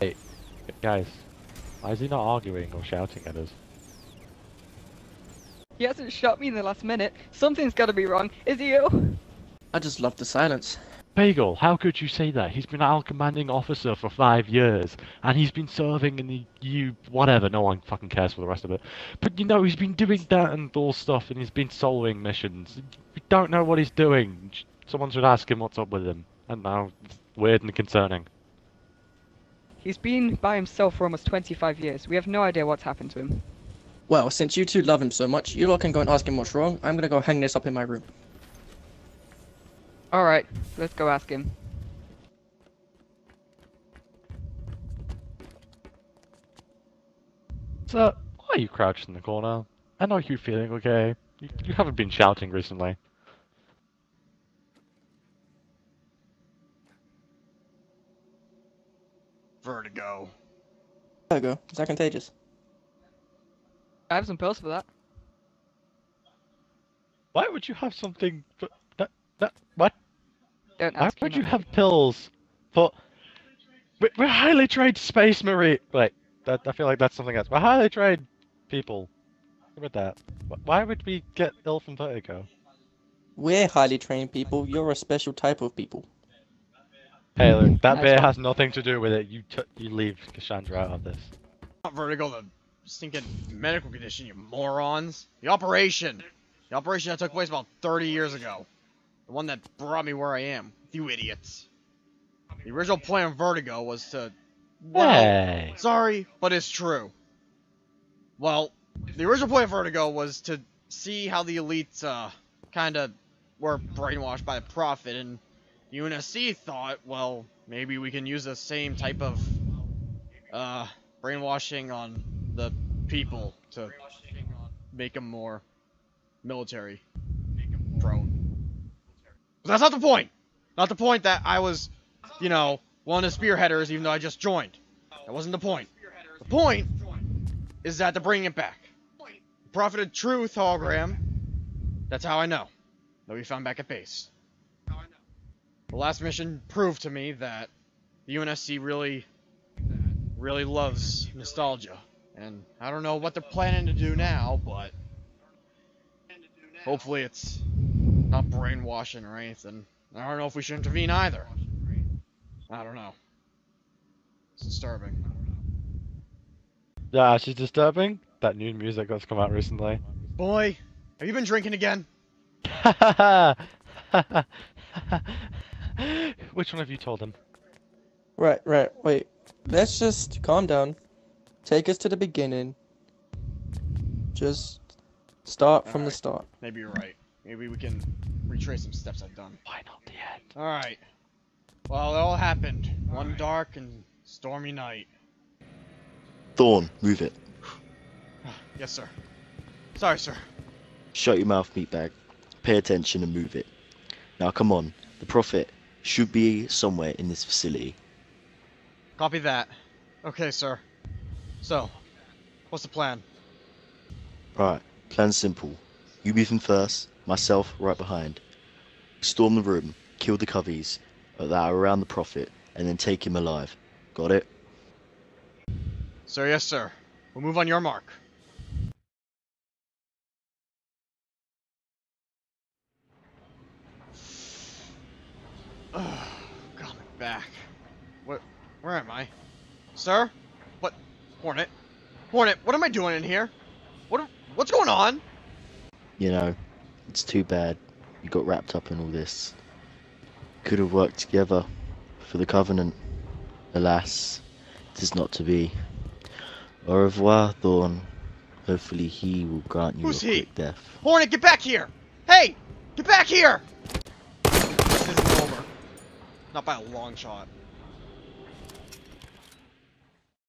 Wait, guys, why is he not arguing or shouting at us? He hasn't shot me in the last minute. Something's got to be wrong. Is it you? I just love the silence. Bagel, how could you say that? He's been our commanding officer for 5 years, and he's been serving in the whatever, no one fucking cares for the rest of it. But you know, he's been doing that and all stuff, and he's been soloing missions. We don't know what he's doing. Someone should ask him what's up with him. I don't know, it's weird and concerning. He's been by himself for almost 25 years. We have no idea what's happened to him. Well, since you two love him so much, you lot can go and ask him what's wrong. I'm gonna go hang this up in my room. Alright, let's go ask him. So, why are you crouched in the corner? I know you're feeling okay. You haven't been shouting recently. Vertigo. Vertigo? Is that contagious? I have some pills for that. Why would you have something for that? What? Don't ask. Why would you have pills for? We're highly trained space marine. Wait, I feel like that's something else. We're highly trained people. Look at that. Why would we get ill from vertigo? We're highly trained people. You're a special type of people. Hey, look, that bear has nothing to do with it. You leave Cassandra out of this. Not vertigo, the stinking medical condition, you morons. The operation that took place about 30 years ago. The one that brought me where I am. You idiots. The original plan of vertigo was to... Well, hey. Sorry, but it's true. Well, the original plan of vertigo was to see how the elites, kinda were brainwashed by the Prophet, and UNSC thought, well, maybe we can use the same type of brainwashing on the people to make them more military prone. But that's not the point! Not the point that I was, you know, one of the spearheaders even though I just joined. That wasn't the point. The point is that they're bringing it back. The Prophet of Truth hologram, that's how I know that we found back at base. The last mission proved to me that the UNSC really loves nostalgia. And I don't know what they're planning to do now, but hopefully it's not brainwashing or anything. I don't know if we should intervene either. I don't know. It's disturbing. Yeah, she's disturbing. That new music that's come out recently. Boy, have you been drinking again? Which one have you told him? Right, wait. Let's just calm down. Take us to the beginning. Just start from the start. Maybe you're right. Maybe we can retrace some steps I've done. Why not the end? Alright. Well, it all happened. One dark and stormy night. Thorn, move it. Yes, sir. Sorry, sir. Shut your mouth, meatbag. Pay attention and move it. Now, come on. The Prophet should be somewhere in this facility. Copy that. Okay, sir. So, what's the plan? Right, plan's simple. You move in first, myself right behind. Storm the room, kill the coveys that are around the Prophet, and then take him alive. Got it? Sir, yes, sir. We'll move on your mark. Oh, got me back. Where am I? Sir? What? Hornet? Hornet, what am I doing in here? What's going on? You know, it's too bad you got wrapped up in all this. Could have worked together for the Covenant. Alas, it is not to be. Au revoir, Thorn. Hopefully he will grant you a quick death. Hornet, get back here! Hey! Get back here! Not by a long shot.